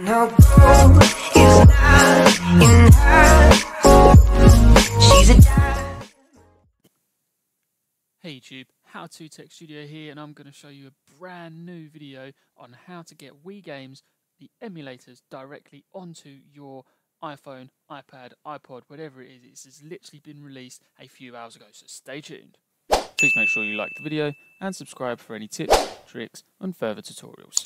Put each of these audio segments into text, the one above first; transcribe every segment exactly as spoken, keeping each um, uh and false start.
No gold is not in her. She's a dime. Hey YouTube, How-To Tech Studio here, and I'm going to show you a brand new video on how to get Wii games, the emulators, directly onto your iPhone, iPad, iPod, whatever it is. This has literally been released a few hours ago, so stay tuned. Please make sure you like the video and subscribe for any tips, tricks and further tutorials.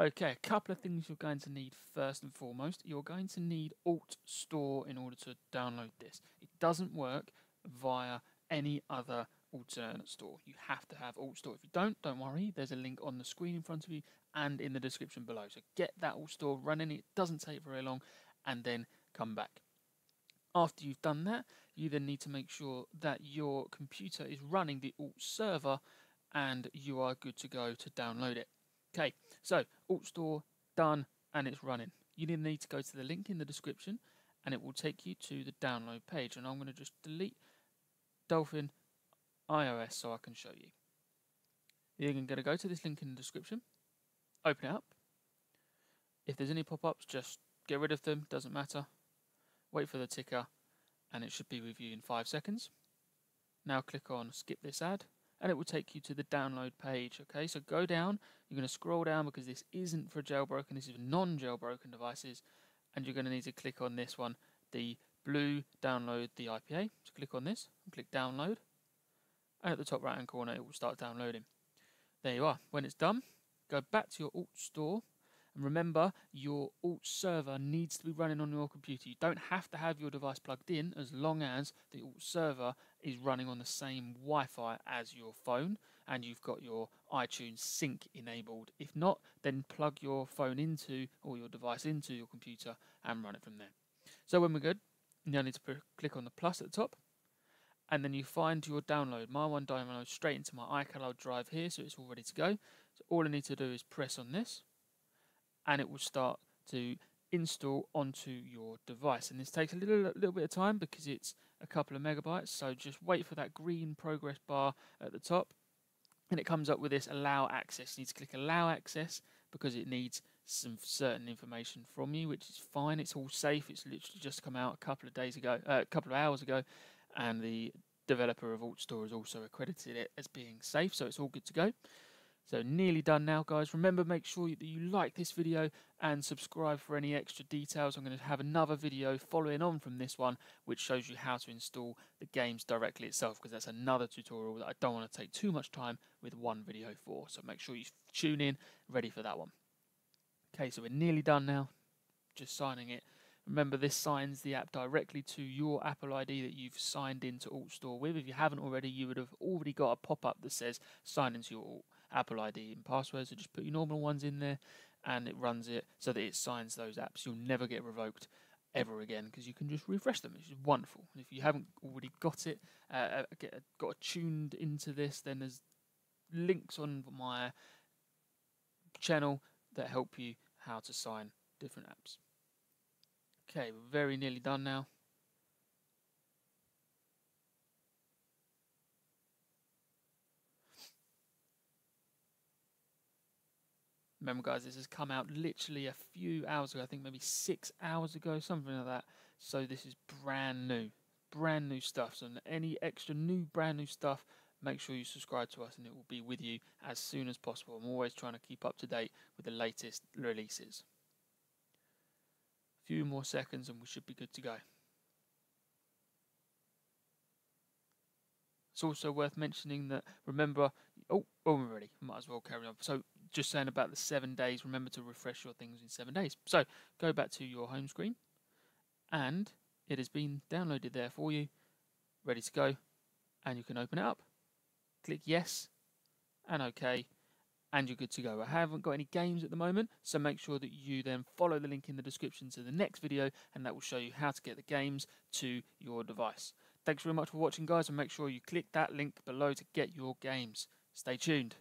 Okay, a couple of things you're going to need first and foremost. You're going to need AltStore in order to download this. It doesn't work via any other alternate store. You have to have AltStore. If you don't, don't worry. There's a link on the screen in front of you and in the description below. So get that AltStore running. It doesn't take very long, and then come back. After you've done that, you then need to make sure that your computer is running the AltServer and you are good to go to download it. Okay, so AltStore done and it's running. You then need to go to the link in the description and it will take you to the download page. And I'm going to just delete Dolphin iOS so I can show you. You're going to go to this link in the description, open it up. If there's any pop-ups, just get rid of them, doesn't matter. Wait for the ticker and it should be with you in five seconds. Now click on skip this ad, and it will take you to the download page. Okay, so go down, you're going to scroll down because this isn't for jailbroken, this is non-jailbroken devices, and you're going to need to click on this one, the blue download the I P A. So click on this, and click download, and at the top right hand corner it will start downloading. There you are. When it's done, go back to your AltStore, and remember your AltServer needs to be running on your computer. You don't have to have your device plugged in as long as the AltServer is running on the same Wi-Fi as your phone and you've got your iTunes sync enabled. If not, then plug your phone into or your device into your computer and run it from there. So when we're good, you now need to click on the plus at the top, and then you find your download. My one downloads straight into my iCloud drive here, so it's all ready to go. So all I need to do is press on this and it will start to install onto your device. And this takes a little, little bit of time because it's a couple of megabytes, so just wait for that green progress bar at the top, and it comes up with this allow access. You need to click allow access because it needs some certain information from you, which is fine. It's all safe. It's literally just come out a couple of days ago, uh, a couple of hours ago, and the developer of AltStore has also accredited it as being safe, so it's all good to go. So nearly done now, guys. Remember, make sure that you like this video and subscribe for any extra details. I'm going to have another video following on from this one, which shows you how to install the games directly itself, because that's another tutorial that I don't want to take too much time with one video for. So make sure you tune in, ready for that one. Okay, so we're nearly done now. Just signing it. Remember, this signs the app directly to your Apple I D that you've signed into AltStore with. If you haven't already, you would have already got a pop-up that says sign into your Alt. Apple I D and passwords, so just put your normal ones in there and it runs it so that it signs those apps. You'll never get revoked ever again because you can just refresh them, which is wonderful. And if you haven't already got it, uh, get, got tuned into this, then there's links on my channel that help you how to sign different apps. Okay, we're very nearly done now. Remember, guys, this has come out literally a few hours ago, I think maybe six hours ago, something like that. So this is brand new, brand new stuff. So any extra new, brand new stuff, make sure you subscribe to us and it will be with you as soon as possible. I'm always trying to keep up to date with the latest releases. A few more seconds and we should be good to go. It's also worth mentioning that, remember, oh, oh, we're ready, might as well carry on. So just saying about the seven days, remember to refresh your things in seven days. So go back to your home screen, and it has been downloaded there for you, ready to go, and you can open it up. Click yes and OK, and you're good to go. I haven't got any games at the moment, so make sure that you then follow the link in the description to the next video, and that will show you how to get the games to your device. Thanks very much for watching, guys, and make sure you click that link below to get your games. Stay tuned.